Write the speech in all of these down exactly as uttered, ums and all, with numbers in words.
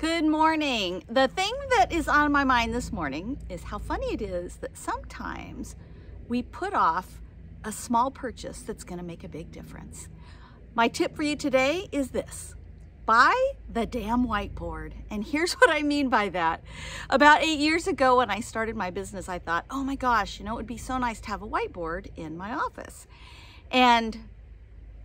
Good morning. The thing that is on my mind this morning is how funny it is that sometimes we put off a small purchase that's going to make a big difference. My tip for you today is this: buy the damn whiteboard. And here's what I mean by that. About eight years ago when I started my business, I thought, oh my gosh, you know, it would be so nice to have a whiteboard in my office. And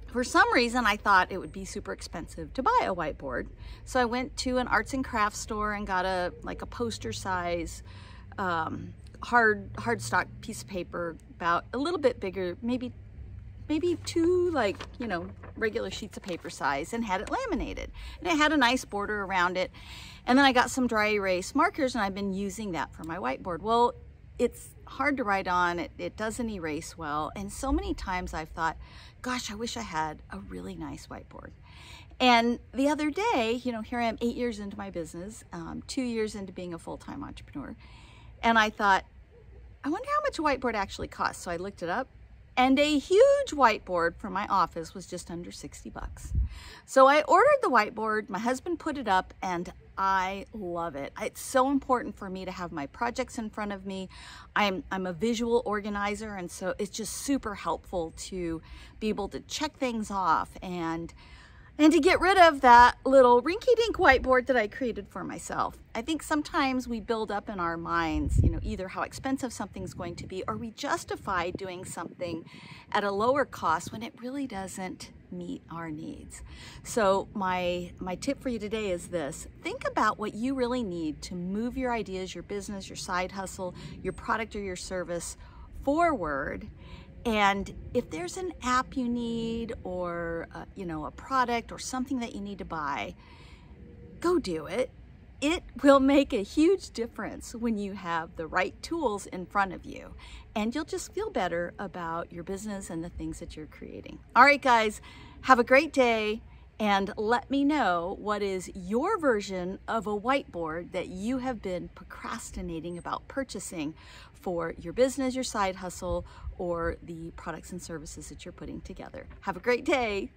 for some reason, I thought it would be super expensive to buy a whiteboard. So I went to an arts and crafts store and got a like a poster size um, hard hard stock piece of paper, about a little bit bigger, maybe maybe two like, you know, regular sheets of paper size, and had it laminated. And it had a nice border around it. And then I got some dry erase markers, and I've been using that for my whiteboard. Well, it's hard to write on, it, it doesn't erase well. And so many times I've thought, gosh, I wish I had a really nice whiteboard. And the other day, you know, here I am eight years into my business, um, two years into being a full-time entrepreneur. And I thought, I wonder how much a whiteboard actually costs. So I looked it up, and a huge whiteboard for my office was just under sixty bucks. So I ordered the whiteboard, my husband put it up, and I love it. It's so important for me to have my projects in front of me. I'm, I'm a visual organizer, and so it's just super helpful to be able to check things off and, and to get rid of that little rinky-dink whiteboard that I created for myself. I think sometimes we build up in our minds, you know, either how expensive something's going to be, or we justify doing something at a lower cost when it really doesn't meet our needs. So my my tip for you today is this: think about what you really need to move your ideas, your business, your side hustle, your product or your service forward. And if there's an app you need, or uh, you know, a product or something that you need to buy, go do it. It will make a huge difference when you have the right tools in front of you, and you'll just feel better about your business and the things that you're creating. All right, guys, have a great day, and let me know what is your version of a whiteboard that you have been procrastinating about purchasing for your business, your side hustle, or the products and services that you're putting together. Have a great day.